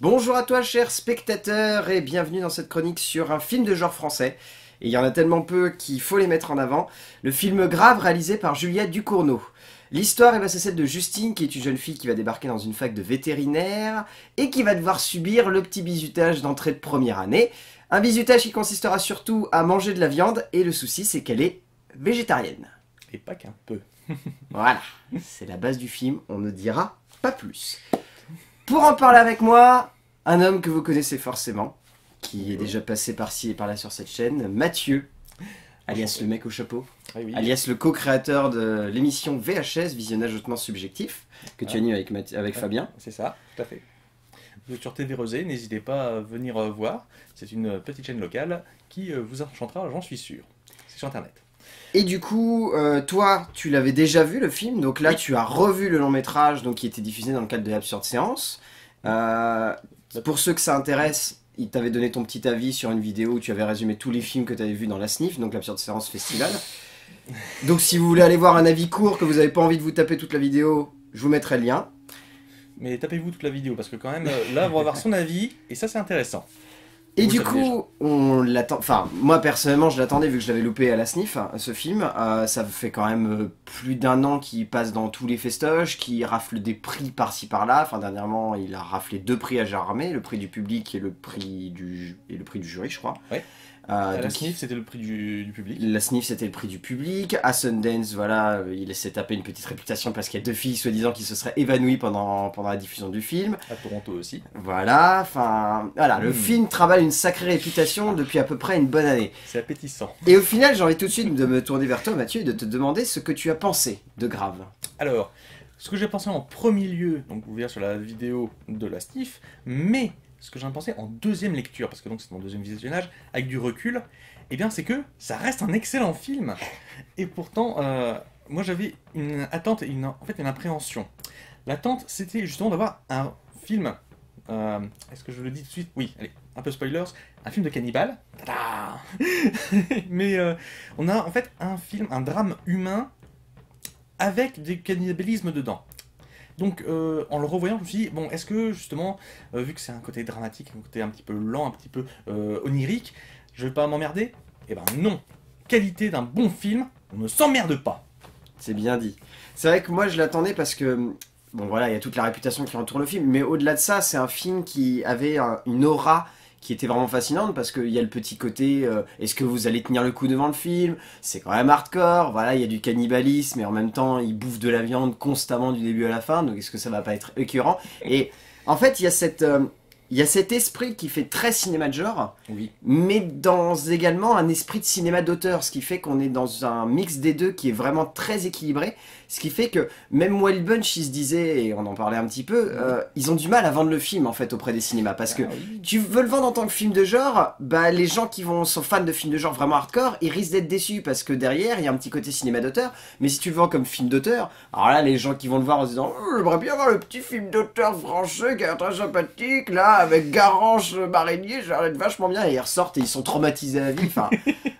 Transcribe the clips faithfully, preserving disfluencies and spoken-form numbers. Bonjour à toi chers spectateurs et bienvenue dans cette chronique sur un film de genre français. Et il y en a tellement peu qu'il faut les mettre en avant. Le film Grave réalisé par Julia Ducournau. L'histoire, eh ben, c'est celle de Justine qui est une jeune fille qui va débarquer dans une fac de vétérinaire et qui va devoir subir le petit bizutage d'entrée de première année. Un bizutage qui consistera surtout à manger de la viande et le souci c'est qu'elle est végétarienne. Et pas qu'un peu. Voilà, c'est la base du film, on ne dira pas plus. Pour en parler avec moi, un homme que vous connaissez forcément, qui est déjà passé par-ci et par-là sur cette chaîne, Mathieu, alias le mec au chapeau, oui, oui. alias le co-créateur de l'émission V H S, Visionnage hautement subjectif, que tu ah. animes avec, Math avec ah, Fabien. C'est ça, tout à fait. Vous êtes sur T V Rezé, n'hésitez pas à venir voir, c'est une petite chaîne locale qui vous enchantera, j'en suis sûr. C'est sur internet. Et du coup, euh, toi, tu l'avais déjà vu le film, donc là, oui. tu as revu le long métrage donc, qui était diffusé dans le cadre de l'Absurde Séance. Euh, pour ceux que ça intéresse, il t'avait donné ton petit avis sur une vidéo où tu avais résumé tous les films que tu avais vus dans la S N I F, donc l'Absurde Séance Festival. Donc si vous voulez aller voir un avis court, que vous n'avez pas envie de vous taper toute la vidéo, je vous mettrai le lien. Mais tapez-vous toute la vidéo, parce que quand même, là, on va avoir son avis, et ça, c'est intéressant. Et du coup, on l'attend. Enfin, moi personnellement, je l'attendais vu que je l'avais loupé à la S N I F, ce film. Euh, ça fait quand même plus d'un an qu'il passe dans tous les festoches, qu'il rafle des prix par-ci par-là. Enfin, dernièrement, il a raflé deux prix à Gérardmer, le prix du public et le prix du et le prix du jury, je crois. Ouais. Euh, donc, la S N I F, c'était le prix du, du public. La S N I F, c'était le prix du public. À Sundance, voilà, il s'est tapé une petite réputation parce qu'il y a deux filles, soi-disant, qui se seraient évanouies pendant, pendant la diffusion du film. À Toronto aussi. Voilà, enfin, voilà, mmh. le film travaille une sacrée réputation depuis à peu près une bonne année. C'est appétissant. Et au final, j'ai envie tout de suite de me tourner vers toi, Mathieu, et de te demander ce que tu as pensé de Grave. Alors, ce que j'ai pensé en premier lieu, donc vous verrez sur la vidéo de la S N I F, mais... ce que j'en pensais en deuxième lecture, parce que donc c'est mon deuxième visionnage, avec du recul, et eh bien c'est que ça reste un excellent film. Et pourtant, euh, moi j'avais une attente et une, en fait une appréhension. L'attente, c'était justement d'avoir un film, euh, est-ce que je le dis tout de suite? Oui, allez, un peu spoilers, un film de cannibale. Mais euh, on a en fait un film, un drame humain, avec du cannibalisme dedans. Donc, euh, en le revoyant, je me suis dit, bon, est-ce que, justement, euh, vu que c'est un côté dramatique, un côté un petit peu lent, un petit peu euh, onirique, je vais pas m'emmerder? Eh ben non. Qualité d'un bon film, on ne s'emmerde pas. C'est bien dit. C'est vrai que moi, je l'attendais parce que, bon, voilà, il y a toute la réputation qui entoure le film, mais au-delà de ça, c'est un film qui avait un, une aura... qui était vraiment fascinante parce qu'il y a le petit côté euh, est-ce que vous allez tenir le coup devant le film, c'est quand même hardcore, voilà, il y a du cannibalisme et en même temps ils bouffent de la viande constamment du début à la fin, donc est-ce que ça va pas être écœurant? Et en fait il y a cette euh, il y a cet esprit qui fait très cinéma de genre, oui. mais dans également un esprit de cinéma d'auteur, ce qui fait qu'on est dans un mix des deux qui est vraiment très équilibré, ce qui fait que même Wild Bunch, ils se disaient, et on en parlait un petit peu, euh, ils ont du mal à vendre le film en fait auprès des cinémas, parce que tu veux le vendre en tant que film de genre, bah les gens qui vont, sont fans de films de genre vraiment hardcore, ils risquent d'être déçus, parce que derrière, il y a un petit côté cinéma d'auteur, mais si tu le vends comme film d'auteur, alors là, les gens qui vont le voir en se disant oh, « j'aimerais bien voir le petit film d'auteur français qui est très sympathique, là !» avec Garance Marillier, ça a l'air vachement bien, et ils ressortent et ils sont traumatisés à vie, enfin,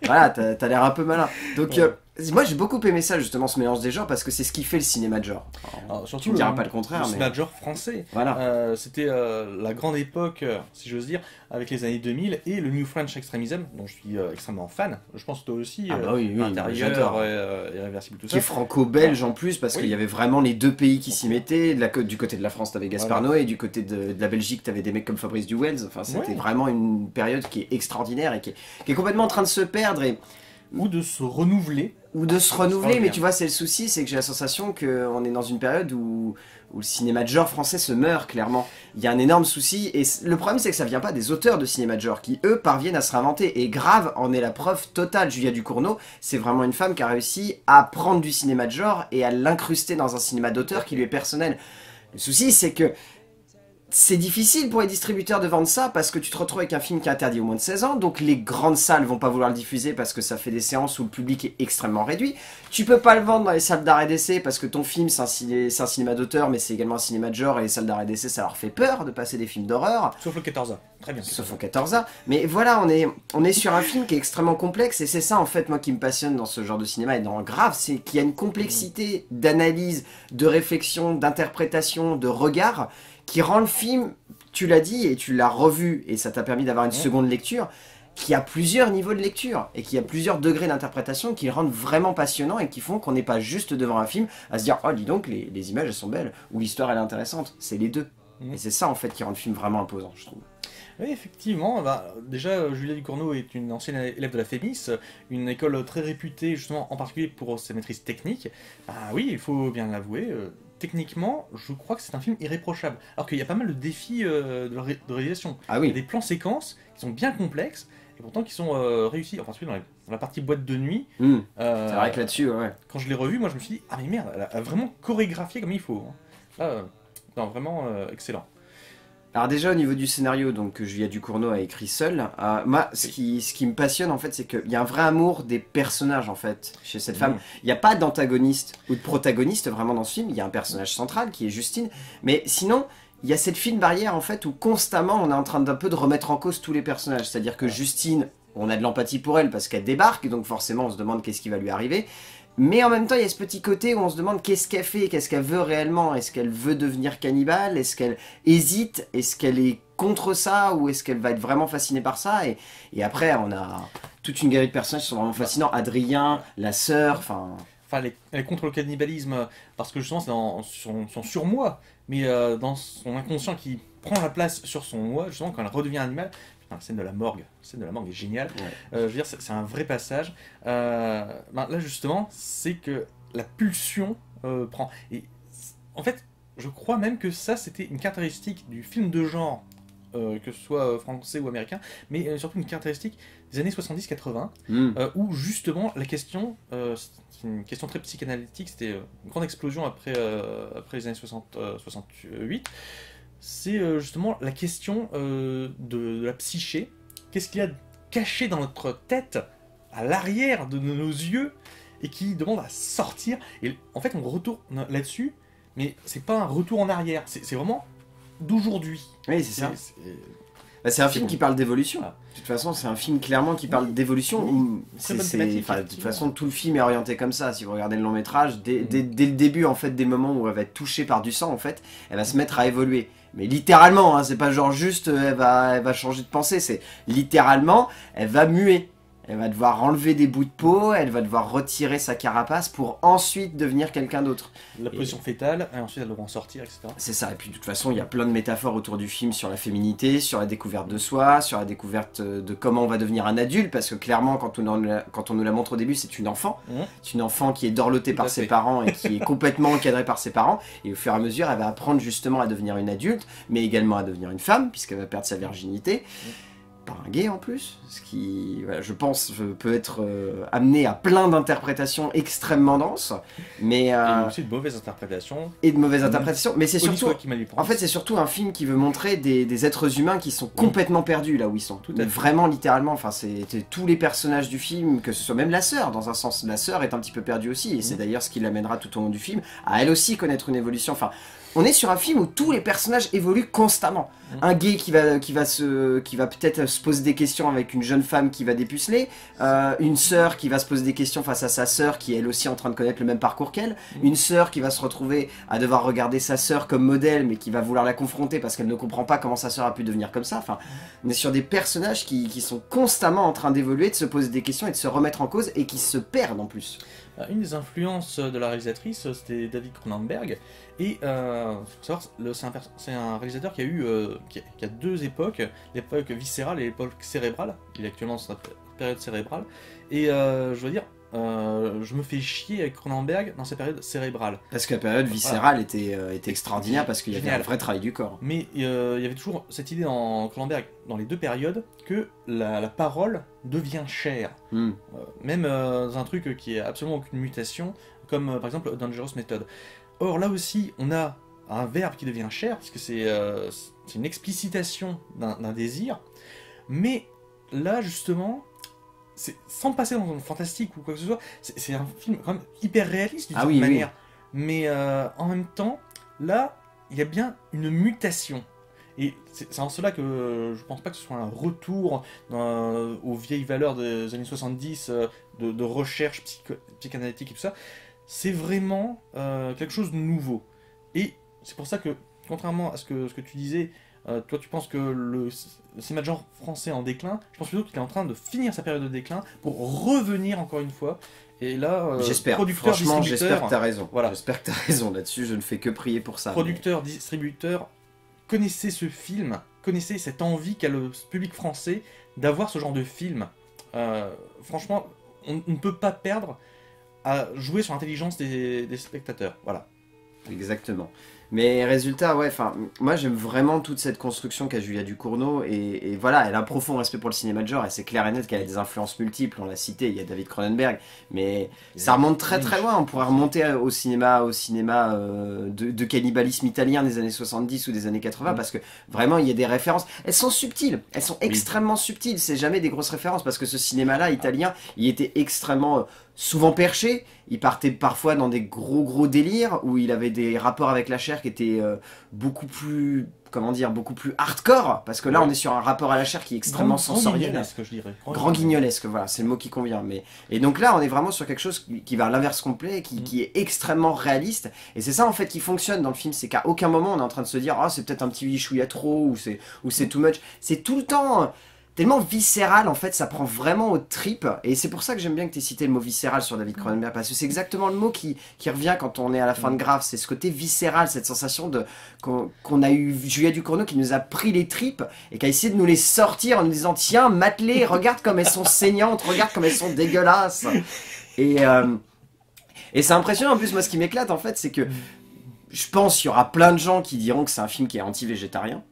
voilà, t'as l'air un peu malin. Donc, ouais. euh, moi j'ai beaucoup aimé ça, justement, ce mélange des genres, parce que c'est ce qui fait le cinéma de genre. Alors, Alors, surtout tu me diras le, pas le contraire, le mais... cinéma de genre français. Voilà. Euh, c'était euh, la grande époque, euh, si j'ose dire, avec les années deux mille, et le New French Extremism, dont je suis euh, extrêmement fan, je pense que toi aussi, euh, ah bah oui, oui, Intérieur, euh, Irréversible, tout ça. Qui est franco-belge, ah. en plus, parce oui. qu'il y avait vraiment les deux pays qui s'y mettaient, de la, du côté de la France, t'avais Gaspar Noé, et du côté de, de la Belgique, t'avais des mecs comme Fabrice Du Welz, enfin, c'était ouais. vraiment une période qui est extraordinaire, et qui est, qui est complètement en train de se perdre, et... ou de se renouveler. Ou de se renouveler, mais tu vois, c'est le souci, c'est que j'ai la sensation qu'on est dans une période où, où le cinéma de genre français se meurt, clairement. Il y a un énorme souci, et le problème, c'est que ça vient pas des auteurs de cinéma de genre, qui, eux, parviennent à se réinventer, et Grave en est la preuve totale. Julia Ducournau, c'est vraiment une femme qui a réussi à prendre du cinéma de genre et à l'incruster dans un cinéma d'auteur qui lui est personnel. Le souci, c'est que... c'est difficile pour les distributeurs de vendre ça parce que tu te retrouves avec un film qui est interdit au moins de seize ans, donc les grandes salles vont pas vouloir le diffuser parce que ça fait des séances où le public est extrêmement réduit. Tu peux pas le vendre dans les salles d'arrêt d'essai parce que ton film c'est un, ciné un cinéma d'auteur mais c'est également un cinéma de genre et les salles d'arrêt d'essai ça leur fait peur de passer des films d'horreur. Sauf le quatorze A, très bien. Sauf le quatorze A, mais voilà on est, on est sur un film qui est extrêmement complexe et c'est ça en fait moi qui me passionne dans ce genre de cinéma et dans Grave, c'est qu'il y a une complexité d'analyse, de réflexion, d'interprétation, de regard qui rend le film tu l'as dit et tu l'as revu et ça t'a permis d'avoir une seconde lecture qui a plusieurs niveaux de lecture et qui a plusieurs degrés d'interprétation qui le rendent vraiment passionnant et qui font qu'on n'est pas juste devant un film à se dire « Oh, dis donc, les, les images, elles sont belles » ou « L'histoire, elle est intéressante ». C'est les deux. Mmh. Et c'est ça, en fait, qui rend le film vraiment imposant, je trouve. Oui, effectivement. Bah, déjà, Julia Ducournau est une ancienne élève de la FEMIS, une école très réputée, justement, en particulier pour ses maîtrises techniques. Bah oui, il faut bien l'avouer. Euh... Techniquement, je crois que c'est un film irréprochable. Alors qu'il y a pas mal de défis euh, de, ré de réalisation. Ah oui. Il y a des plans-séquences qui sont bien complexes et pourtant qui sont euh, réussis. En particulier dans, les, dans la partie boîte de nuit. Mmh. Euh, c'est vrai que là-dessus, ouais. Quand je l'ai revu, moi je me suis dit, ah mais merde, elle a vraiment chorégraphié comme il faut. Là, euh, non, vraiment euh, excellent. Alors déjà au niveau du scénario, donc Julia Ducournau a écrit seule. Euh, moi, ce qui, ce qui me passionne en fait, c'est qu'il y a un vrai amour des personnages en fait chez cette femme. Il n'y a pas d'antagoniste ou de protagoniste vraiment dans ce film. Il y a un personnage central qui est Justine, mais sinon il y a cette fine barrière en fait où constamment on est en train d'un peu de remettre en cause tous les personnages. C'est-à-dire que Justine, on a de l'empathie pour elle parce qu'elle débarque, donc forcément on se demande qu'est-ce qui va lui arriver. Mais en même temps, il y a ce petit côté où on se demande qu'est-ce qu'elle fait, qu'est-ce qu'elle veut réellement. Est-ce qu'elle veut devenir cannibale? Est-ce qu'elle hésite? Est-ce qu'elle est contre ça? Ou est-ce qu'elle va être vraiment fascinée par ça? et, et après, on a toute une galerie de personnages qui sont vraiment fascinants. Adrien, la sœur, enfin... Enfin, elle est contre le cannibalisme parce que justement, c'est dans son, son surmoi, mais euh, dans son inconscient qui prend la place sur son moi, justement, quand elle redevient animale. Enfin, la scène de la morgue, la scène de la morgue est géniale. Ouais. Euh, je veux dire, c'est un vrai passage. Euh, ben, là, justement, c'est que la pulsion euh, prend. Et en fait, je crois même que ça, c'était une caractéristique du film de genre, euh, que ce soit français ou américain, mais euh, surtout une caractéristique des années soixante-dix quatre-vingt, mm. euh, où justement la question, euh, c'est une question très psychanalytique, c'était une grande explosion après, euh, après les années soixante, euh, soixante-huit. C'est justement la question euh, de, de la psyché. Qu'est-ce qu'il y a caché dans notre tête, à l'arrière de nos yeux, et qui demande à sortir. Et en fait, on retourne là-dessus, mais c'est pas un retour en arrière, c'est vraiment d'aujourd'hui. Oui, c'est ça. C'est bah, un film bon. qui parle d'évolution. Ah. De toute façon, c'est un film clairement qui parle oui. d'évolution. Oui. De toute façon, tout le film est orienté comme ça. Si vous regardez le long métrage, dès, mm. dès, dès le début, en fait, des moments où elle va être touchée par du sang, en fait, elle va se mettre à évoluer. Mais littéralement, hein, c'est pas genre juste euh, elle, va, elle va changer de pensée, c'est littéralement, elle va muer. Elle va devoir enlever des bouts de peau, elle va devoir retirer sa carapace pour ensuite devenir quelqu'un d'autre. La position et... fétale, et ensuite elle devra en sortir, et cetera. C'est ça, et puis de toute façon, il y a plein de métaphores autour du film sur la féminité, sur la découverte de soi, sur la découverte de comment on va devenir un adulte, parce que clairement, quand on, en, quand on nous la montre au début, c'est une enfant. Mmh. C'est une enfant qui est dorlotée par ses parents et qui est complètement encadrée par ses parents, et au fur et à mesure, elle va apprendre justement à devenir une adulte, mais également à devenir une femme, puisqu'elle va perdre sa virginité. Mmh. Par un gay en plus, ce qui, voilà, je pense, peut être euh, amené à plein d'interprétations extrêmement denses, mais euh, et aussi de mauvaises interprétations et de mauvaises interprétations. Mais c'est surtout, en fait, c'est surtout un film qui veut montrer des, des êtres humains qui sont complètement perdus là où ils sont. Tout à fait. Vraiment, littéralement. Enfin, c'est tous les personnages du film, que ce soit même la sœur. Dans un sens, la sœur est un petit peu perdue aussi, et mmh. c'est d'ailleurs ce qui l'amènera tout au long du film à elle aussi connaître une évolution. Enfin. On est sur un film où tous les personnages évoluent constamment. Mmh. Un gay qui va, qui va, se, qui va peut-être se poser des questions avec une jeune femme qui va dépuceler, euh, une sœur qui va se poser des questions face à sa sœur qui est elle aussi en train de connaître le même parcours qu'elle, mmh. une sœur qui va se retrouver à devoir regarder sa sœur comme modèle mais qui va vouloir la confronter parce qu'elle ne comprend pas comment sa sœur a pu devenir comme ça. Enfin, on est sur des personnages qui, qui sont constamment en train d'évoluer, de se poser des questions et de se remettre en cause et qui se perdent en plus. Une des influences de la réalisatrice, c'était David Cronenberg, et euh, c'est un, un réalisateur qui a eu euh, qui a, qui a deux époques, l'époque viscérale et l'époque cérébrale. Il est actuellement dans sa période cérébrale, et euh, je veux dire, euh, je me fais chier avec Cronenberg dans sa période cérébrale. Parce que la période viscérale voilà. était, euh, était extraordinaire, parce qu'il y avait un vrai travail du corps. Mais euh, il y avait toujours cette idée dans Cronenberg, dans les deux périodes, que la, la parole devient chair. Mm. Euh, même euh, dans un truc qui n'a absolument aucune mutation, comme euh, par exemple Dangerous Method. Or là aussi, on a un verbe qui devient chair, parce que c'est euh, une explicitation d'un désir. Mais là, justement... sans passer dans le fantastique ou quoi que ce soit, c'est un film quand même hyper réaliste d'une ah oui, manière. Oui. Mais euh, en même temps, là, il y a bien une mutation. Et c'est en cela que euh, je pense pas que ce soit un retour euh, aux vieilles valeurs des années soixante-dix, euh, de, de recherche psychanalytique et tout ça. C'est vraiment euh, quelque chose de nouveau. Et c'est pour ça que, contrairement à ce que, ce que tu disais, Euh, toi, tu penses que le cinéma de genre français est en déclin? Je pense plutôt qu'il est en train de finir sa période de déclin pour revenir encore une fois. Et là, euh, j'espère, franchement, j'espère que tu as raison. Voilà. J'espère que tu as raison là-dessus, je ne fais que prier pour ça. Producteur, mais... distributeur, connaissez ce film, connaissez cette envie qu'a le public français d'avoir ce genre de film. Euh, franchement, on ne peut pas perdre à jouer sur l'intelligence des, des spectateurs. Voilà. Exactement. Mais résultat, ouais, enfin, moi j'aime vraiment toute cette construction qu'a Julia Ducournau, et, et voilà, elle a un profond respect pour le cinéma de genre, et c'est clair et net qu'elle a des influences multiples, on l'a cité, il y a David Cronenberg, mais ça remonte très très loin, on pourrait remonter au cinéma, au cinéma euh, de, de cannibalisme italien des années soixante-dix ou des années quatre-vingt, parce que vraiment il y a des références, elles sont subtiles, elles sont extrêmement subtiles, c'est jamais des grosses références, parce que ce cinéma-là, italien, il était extrêmement... Euh, souvent perché, il partait parfois dans des gros gros délires où il avait des rapports avec la chair qui étaient euh, beaucoup plus, comment dire, beaucoup plus hardcore, parce que là ouais. on est sur un rapport à la chair qui est extrêmement grand, sensoriel. Grand guignolesque, je dirais. Grand, grand guignolesque, voilà, c'est le mot qui convient. Mais... Et donc là on est vraiment sur quelque chose qui va à l'inverse complet, qui, mmh. qui est extrêmement réaliste, et c'est ça en fait qui fonctionne dans le film, c'est qu'à aucun moment on est en train de se dire « Ah, oh, c'est peut-être un petit chouïa trop » ou c'est ou c'est too much », c'est tout le temps... tellement viscéral en fait, ça prend vraiment aux tripes, et c'est pour ça que j'aime bien que tu aies cité le mot viscéral sur David Cronenberg, parce que c'est exactement le mot qui, qui revient quand on est à la fin de Grave, c'est ce côté viscéral, cette sensation de qu'on qu'on a eu Julia Ducournau qui nous a pris les tripes et qui a essayé de nous les sortir en nous disant tiens, mate-les, regarde comme elles sont saignantes, regarde comme elles sont dégueulasses, et, euh, et c'est impressionnant. En plus, moi ce qui m'éclate en fait, c'est que je pense qu'il y aura plein de gens qui diront que c'est un film qui est anti-végétarien.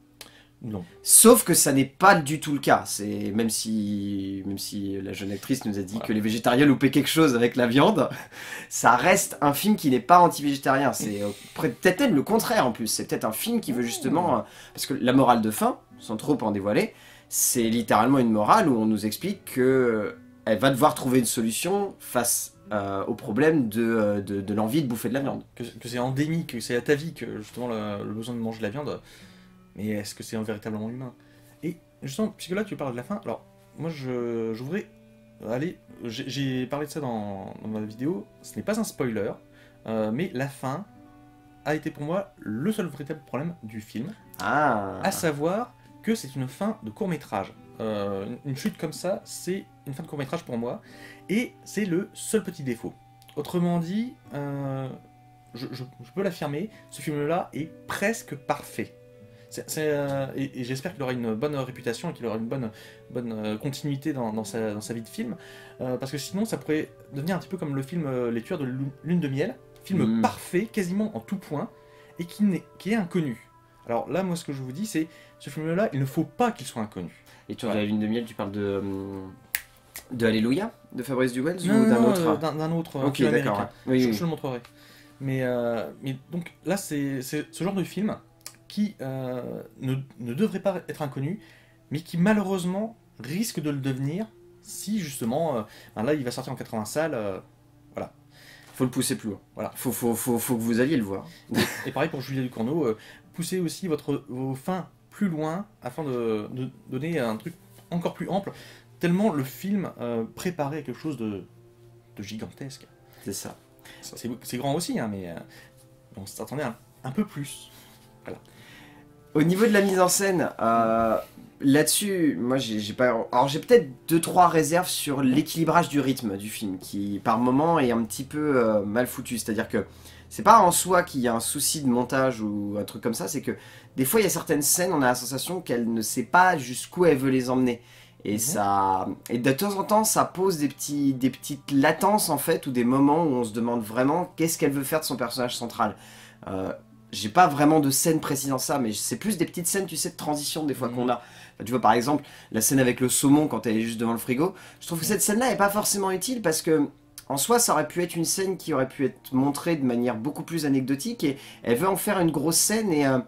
Non. Sauf que ça n'est pas du tout le cas. C'est même si même si la jeune actrice nous a dit voilà. que les végétariens loupaient quelque chose avec la viande, ça reste un film qui n'est pas anti-végétarien. C'est peut-être le contraire en plus. C'est peut-être un film qui veut justement, parce que la morale de fin, sans trop en dévoiler, c'est littéralement une morale où on nous explique que elle va devoir trouver une solution face euh, au problème de, de, de l'envie de bouffer de la viande. Que, que c'est endémique, que c'est atavique justement le, le besoin de manger de la viande. Mais est-ce que c'est véritablement humain? Et justement, puisque là tu parles de la fin, alors moi je, je voudrais aller, j'ai parlé de ça dans, dans ma vidéo, ce n'est pas un spoiler, euh, mais la fin a été pour moi le seul véritable problème du film, ah. à savoir que c'est une fin de court-métrage. Euh, une, une chute comme ça, c'est une fin de court-métrage pour moi, et c'est le seul petit défaut. Autrement dit, euh, je, je, je peux l'affirmer, ce film-là est presque parfait. C'est, c'est, euh, et, et j'espère qu'il aura une bonne réputation et qu'il aura une bonne, bonne euh, continuité dans, dans, sa, dans sa vie de film, euh, parce que sinon ça pourrait devenir un petit peu comme le film euh, Les Tueurs de Lune de Miel, film mmh. parfait quasiment en tout point, et qui, n'est, qui est inconnu. Alors là, moi ce que je vous dis, c'est ce film là, il ne faut pas qu'il soit inconnu. Les Tueurs de la Lune de Miel, tu parles de, euh, de Alléluia, de Fabrice Du Welz, ou d'un autre euh, d'un autre euh, Ok, d'accord, hein. oui, je, oui. je le montrerai. Mais, euh, mais donc là, c'est ce genre de film qui euh, ne, ne devrait pas être inconnu, mais qui malheureusement risque de le devenir si justement, euh, ben là il va sortir en quatre-vingts salles, euh, voilà. Faut le pousser plus loin, voilà. Faut, faut, faut, faut que vous alliez le voir. Et, et pareil pour Julia Ducournau, euh, poussez aussi votre, vos fins plus loin afin de, de donner un truc encore plus ample, tellement le film euh, préparait quelque chose de, de gigantesque. C'est ça. C'est grand aussi, hein, mais euh, on s'attendait un, un peu plus. Voilà. Au niveau de la mise en scène, euh, là-dessus, moi j'ai pas. Alors j'ai peut-être deux trois réserves sur l'équilibrage du rythme du film, qui par moment est un petit peu euh, mal foutu. C'est-à-dire que c'est pas en soi qu'il y a un souci de montage ou un truc comme ça, c'est que des fois il y a certaines scènes, on a la sensation qu'elle ne sait pas jusqu'où elle veut les emmener. Et, mmh. ça, et de temps en temps, ça pose des, petits, des petites latences en fait, ou des moments où on se demande vraiment qu'est-ce qu'elle veut faire de son personnage central. Euh, J'ai pas vraiment de scène précise en ça, mais c'est plus des petites scènes, tu sais, de transition des fois mmh. qu'on a. Enfin, tu vois, par exemple, la scène avec le saumon quand elle est juste devant le frigo. Je trouve que cette scène-là est pas forcément utile parce que, en soi, ça aurait pu être une scène qui aurait pu être montrée de manière beaucoup plus anecdotique, et elle veut en faire une grosse scène et euh,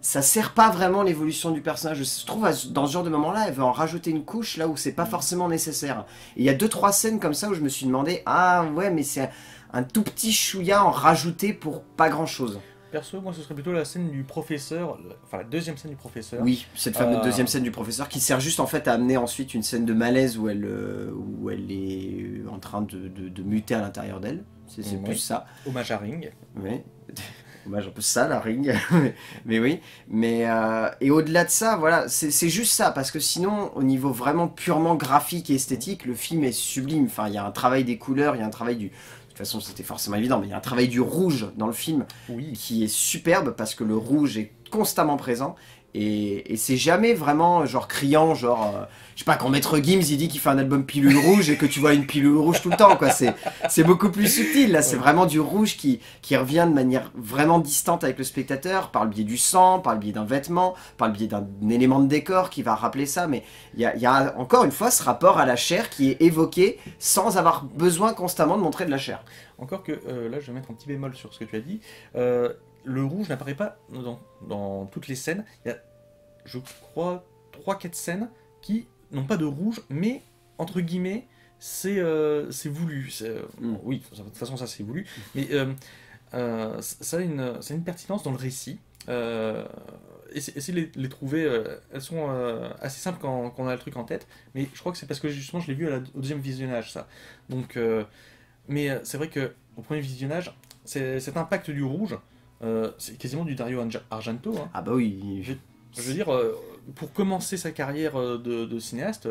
ça sert pas vraiment l'évolution du personnage. Je trouve, dans ce genre de moment-là, elle veut en rajouter une couche là où c'est pas forcément nécessaire. Il y a deux trois scènes comme ça où je me suis demandé, ah ouais, mais c'est un tout petit chouïa en rajouter pour pas grand-chose. Perso, moi ce serait plutôt la scène du professeur, enfin la deuxième scène du professeur. Oui, cette fameuse euh... deuxième scène du professeur qui sert juste en fait à amener ensuite une scène de malaise où elle, où elle est en train de, de, de muter à l'intérieur d'elle. C'est mmh, plus ouais. ça. Hommage à Ring. Oui. hommage un peu sale à Ring, mais, mais oui. Mais, euh, et au-delà de ça, voilà, c'est juste ça, parce que sinon, au niveau vraiment purement graphique et esthétique, le film est sublime. Enfin, il y a un travail des couleurs, il y a un travail du... De toute façon, c'était forcément évident, mais il y a un travail du rouge dans le film, oui, qui est superbe, parce que le rouge est constamment présent. Et, et c'est jamais vraiment genre criant, genre, euh, je sais pas, quand Maître Gims il dit qu'il fait un album pilule rouge et que tu vois une pilule rouge tout le temps, quoi. C'est beaucoup plus subtil, là, c'est vraiment du rouge qui, qui revient de manière vraiment distante avec le spectateur, par le biais du sang, par le biais d'un vêtement, par le biais d'un élément de décor qui va rappeler ça, mais il y a, y a encore une fois ce rapport à la chair qui est évoqué sans avoir besoin constamment de montrer de la chair. Encore que, euh, là je vais mettre un petit bémol sur ce que tu as dit, euh... le rouge n'apparaît pas dans, dans toutes les scènes. Il y a, je crois, trois quatre scènes qui n'ont pas de rouge, mais, entre guillemets, c'est euh, voulu. Euh, mm. Oui, de toute façon, ça, c'est voulu. Mm. Mais euh, euh, ça a une, ça a une pertinence dans le récit. Euh, Essayez de les, les trouver. Euh, elles sont euh, assez simples quand, quand on a le truc en tête. Mais je crois que c'est parce que, justement, je l'ai vu à la, au deuxième visionnage, ça. Donc, euh, mais c'est vrai qu'au premier visionnage, cet impact du rouge... Euh, c'est quasiment du Dario Argento. Hein. Ah bah oui. Je, je veux dire, euh, pour commencer sa carrière de, de cinéaste,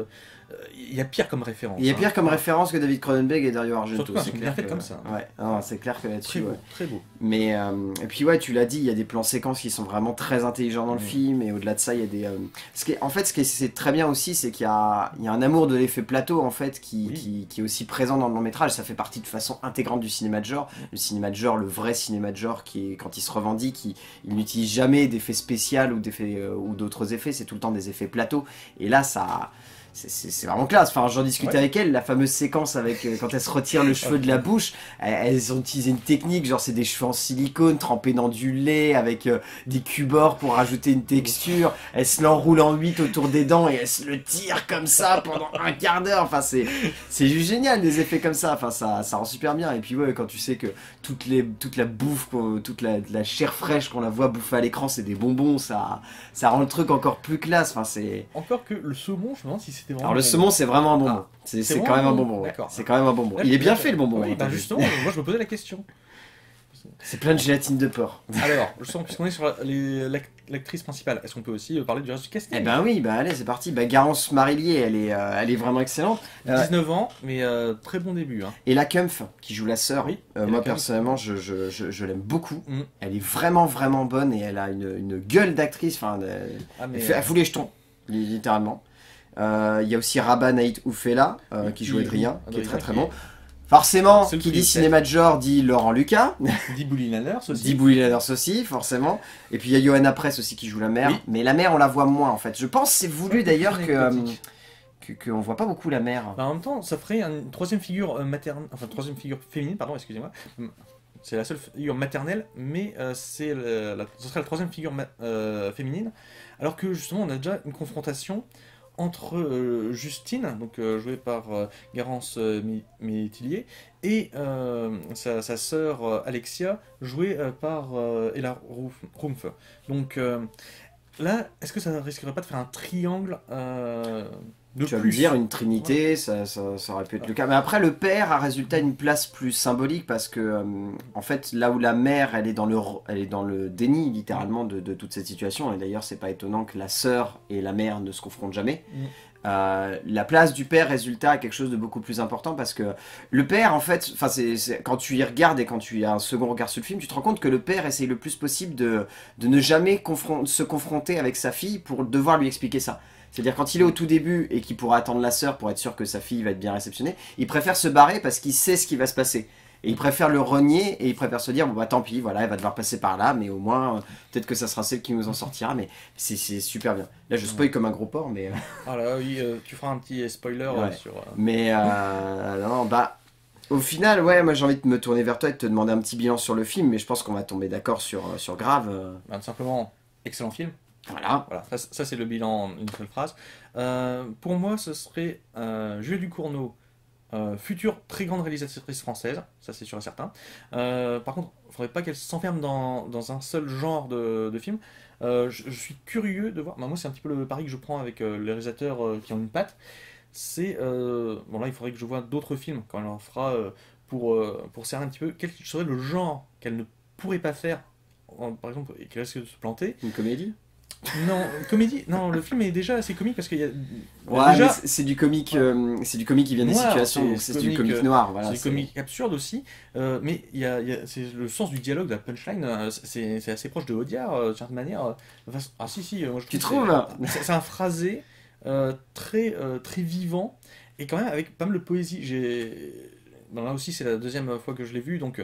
il euh, y a pire comme référence. Il y a pire hein. comme référence que David Cronenberg et Dario Argento. C'est clair que, comme ça. Ouais. C'est clair que là-dessus. Très beau. Ouais. Très beau. Mais euh, et puis ouais, tu l'as dit, il y a des plans séquences qui sont vraiment très intelligents dans le oui. film, et au-delà de ça, il y a des. Euh, ce qui est, en fait, ce qui c'est très bien aussi, c'est qu'il y a, il y a un amour de l'effet plateau en fait qui, oui. qui, qui est aussi présent dans le long métrage. Ça fait partie de façon intégrante du cinéma de genre. Le cinéma de genre, le vrai cinéma de genre, qui est, quand il se revendique, il, il n'utilise jamais d'effets spéciaux ou d'effets euh, ou d'autres effets. C'est tout le temps des effets plateaux. Et là, ça. C'est vraiment classe. Enfin, j'en discutais ouais. avec elle, la fameuse séquence avec euh, quand elle se retire le cheveu de la bouche, elles, elles ont utilisé une technique, genre c'est des cheveux en silicone trempés dans du lait avec euh, des cubores pour rajouter une texture. Elles se l'enroulent en huit autour des dents et elles se le tirent comme ça pendant un quart d'heure. Enfin, c'est juste génial, des effets comme ça. Enfin, ça, ça rend super bien. Et puis ouais, quand tu sais que toutes les, toute la bouffe, toute la, la chair fraîche qu'on la voit bouffer à l'écran, c'est des bonbons, ça, ça rend le truc encore plus classe. Enfin, c'est encore que le saumon, je me demande si c'est... Alors le saumon, c'est vraiment un bonbon. Ah, c'est bon, quand même un bonbon. Ouais. C'est quand même un bonbon. Là, il est bien fait le bonbon. Oui, bah justement, moi je me posais la question. C'est plein de gélatine de porc. Alors, je sens, puisqu'on est sur l'actrice principale, est-ce qu'on peut aussi parler du reste du casting? Eh ben oui, bah allez, c'est parti. Bah, Garance Marillier, elle est, euh, elle est vraiment excellente. Euh, dix-neuf ans, mais euh, très bon début. Hein. Et la Kumpf, qui joue la sœur, oui, euh, moi personnellement, je, je, je, je l'aime beaucoup. Mm. Elle est vraiment, vraiment bonne, et elle a une, une gueule d'actrice. Enfin, elle, ah, elle fait euh... fouler les jetons, littéralement. Il euh, y a aussi Rabah Naït Oufela euh, qui joue Adrien, qui est très très bon. Forcément, qui dit cinéma de genre dit Laurent Lucas, dit Bouli Lanners aussi. Dit Bouli Lanners aussi, forcément. Et puis il y a Johanna Press aussi qui joue la mère, oui. mais la mère on la voit moins en fait. Je pense c'est voulu d'ailleurs que euh, qu'on que voit pas beaucoup la mère. Bah, en même temps, ça ferait une troisième figure maternelle, enfin troisième figure féminine, pardon, excusez-moi. C'est la seule figure maternelle, mais euh, c'est ce serait la troisième figure euh, féminine, alors que justement on a déjà une confrontation entre euh, Justine, donc euh, jouée par euh, Garance euh, Métillier, et euh, sa, sa sœur euh, Alexia, jouée euh, par euh, Ella Rumpf. Donc euh, là, est-ce que ça risquerait pas de faire un triangle euh, de tu plus vas me dire une trinité, ouais. ça, ça, ça aurait pu être ah. le cas. Mais après, le père a résultat une place plus symbolique parce que, euh, en fait, là où la mère, elle est dans le, elle est dans le déni, littéralement, de, de toute cette situation. Et d'ailleurs, c'est pas étonnant que la sœur et la mère ne se confrontent jamais. Mm. Euh, la place du père, résultat, est quelque chose de beaucoup plus important parce que le père, en fait, c'est, c'est, quand tu y regardes et quand tu as un second regard sur le film, tu te rends compte que le père essaye le plus possible de, de ne jamais confron- se confronter avec sa fille pour devoir lui expliquer ça. C'est-à-dire quand il est au tout début et qu'il pourra attendre la sœur pour être sûr que sa fille va être bien réceptionnée, il préfère se barrer parce qu'il sait ce qui va se passer. Et il préfère le renier et il préfère se dire bon bah tant pis, voilà, elle va devoir passer par là, mais au moins euh, peut-être que ça sera celle qui nous en sortira. Mais c'est super bien. Là je spoil comme un gros porc, mais euh... ah là oui, euh, tu feras un petit spoiler ouais. euh, sur. Euh... Mais euh, non bah. Au final, ouais, moi j'ai envie de me tourner vers toi et de te demander un petit bilan sur le film, mais je pense qu'on va tomber d'accord sur sur Grave. Euh... Ben, tout simplement, excellent film. Voilà. voilà, ça, ça c'est le bilan en une seule phrase. Euh, pour moi, ce serait euh, Julia Ducournau, euh, future très grande réalisatrice française, ça c'est sûr et certain. Euh, par contre, il ne faudrait pas qu'elle s'enferme dans, dans un seul genre de, de film. Euh, je, je suis curieux de voir, bah, moi c'est un petit peu le pari que je prends avec euh, les réalisateurs euh, qui ont une patte. C'est, euh, bon là il faudrait que je vois d'autres films quand elle en fera euh, pour, euh, pour cerner un petit peu quel serait le genre qu'elle ne pourrait pas faire en, par exemple, qui risque de se planter. Une comédie? Non, comédie. Non, le film est déjà assez comique parce qu'il y a. Ouais, déjà... c'est du comique, euh, c'est du comique qui vient noir, des situations. C'est du comique noir, voilà. C'est du comique absurde aussi, euh, mais il y a, y a c'est le sens du dialogue, de la punchline, euh, c'est assez proche de Audiard euh, d'une certaine manière. Euh, enfin, ah si si, moi je trouve. Tu trouves là? C'est un phrasé euh, très euh, très vivant et quand même avec pas mal de poésie. J'ai bon, là aussi c'est la deuxième fois que je l'ai vu, donc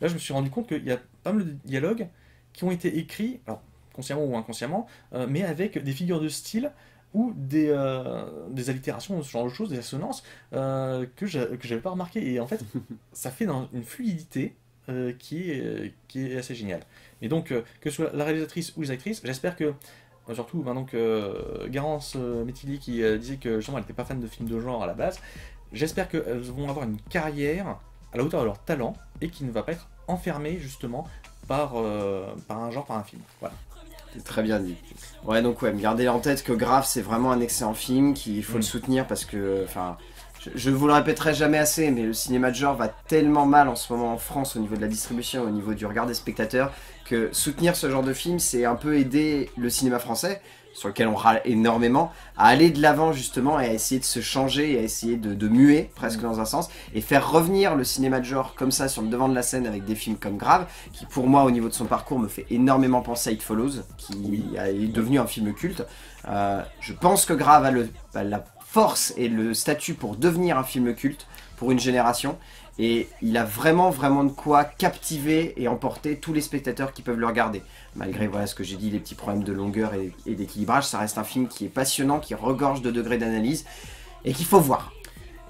là je me suis rendu compte qu'il y a pas mal de dialogues qui ont été écrits. Alors, consciemment ou inconsciemment, euh, mais avec des figures de style ou des, euh, des allitérations, ce genre de choses, des assonances euh, que je n'avais pas remarqué. Et en fait, ça fait dans une fluidité euh, qui, est, qui est assez géniale. Et donc, euh, que ce soit la réalisatrice ou les actrices, j'espère que, euh, surtout maintenant que euh, Garance euh, Marillier qui euh, disait que justement elle n'était pas fan de films de genre à la base, j'espère qu'elles vont avoir une carrière à la hauteur de leur talent et qui ne va pas être enfermée justement par, euh, par un genre, par un film. Voilà. C'est très bien dit. Ouais, donc ouais, gardez en tête que Grave, c'est vraiment un excellent film, qu'il faut mmh. le soutenir parce que, enfin, je, je vous le répéterai jamais assez, mais le cinéma de genre va tellement mal en ce moment en France au niveau de la distribution, au niveau du regard des spectateurs, que soutenir ce genre de film, c'est un peu aider le cinéma français, sur lequel on râle énormément, à aller de l'avant justement et à essayer de se changer et à essayer de, de muer presque mmh. dans un sens et faire revenir le cinéma de genre comme ça sur le devant de la scène avec des films comme Grave qui pour moi au niveau de son parcours me fait énormément penser à It Follows qui oui. est devenu un film culte. Euh, je pense que Grave a, le, a la force et le statut pour devenir un film culte pour une génération et il a vraiment vraiment de quoi captiver et emporter tous les spectateurs qui peuvent le regarder. Malgré voilà, ce que j'ai dit, les petits problèmes de longueur et, et d'équilibrage, ça reste un film qui est passionnant, qui regorge de degrés d'analyse et qu'il faut voir.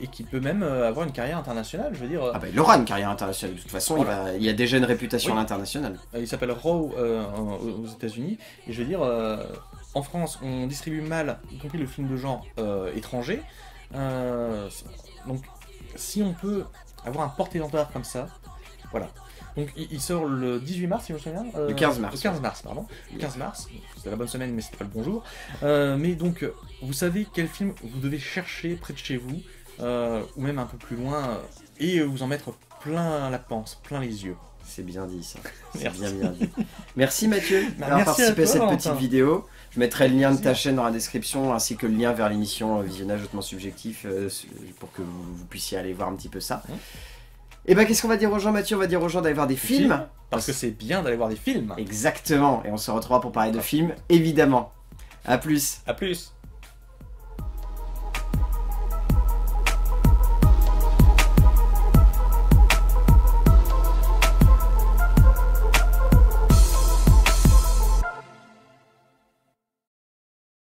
Et qui peut même euh, avoir une carrière internationale, je veux dire... Euh... Ah bah il aura une carrière internationale, de toute façon, voilà. il, va, il a déjà une réputation oui. à l'international. Il s'appelle Raw euh, aux États-Unis et je veux dire, euh, en France, on distribue mal, y compris le film de genre euh, étranger, euh, donc si on peut avoir un porte-étendard comme ça, voilà. Donc il sort le dix-huit mars, si je me souviens bien. Euh, le quinze mars. Le quinze mars, pardon. Le quinze mars, c'était la bonne semaine, mais c'était pas le bon jour. Euh, mais donc, vous savez quel film vous devez chercher près de chez vous, euh, ou même un peu plus loin, et vous en mettre plein la panse, plein les yeux. C'est bien dit ça. C'est bien, bien dit. Merci Mathieu d'avoir participé à, toi, à cette petite enfin. vidéo. Je mettrai le lien de ta chaîne dans la description ainsi que le lien vers l'émission Visionnage hautement subjectif euh, pour que vous, vous puissiez aller voir un petit peu ça. Mmh. Et eh ben qu'est-ce qu'on va dire aux gens, Mathieu? On va dire aux gens d'aller voir des films. Parce, parce que c'est bien d'aller voir des films. Exactement. Et on se retrouvera pour parler de films, évidemment. A plus. A plus.